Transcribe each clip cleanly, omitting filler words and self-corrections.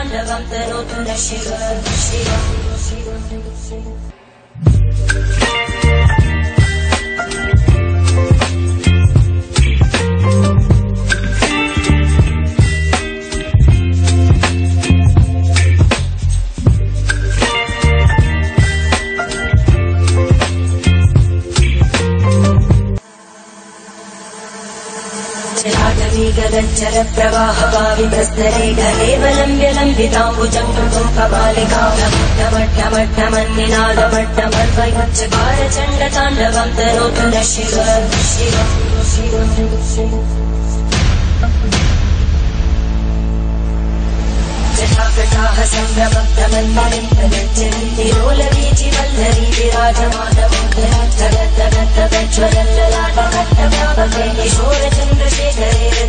Tandavam Karotu Na Shiva Shiva. Gadanchara pravaha bhavindastare galevalam vyalambitambujam kundum kabalikam namatna matna manninada matna marvayuchakara chanda tandavam tarotu na Shiva Shiva Shiva Shiva. Jatakataha sangravakta mandirim panachindi rolavichi vallari virajamanavam jagatagatagachvarallala kattavabhave kishore chandrasekhare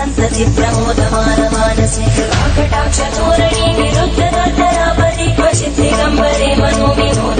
Santati pramodamana manase kataksha torani viruddha dartara pati pashiti gambare mano vinod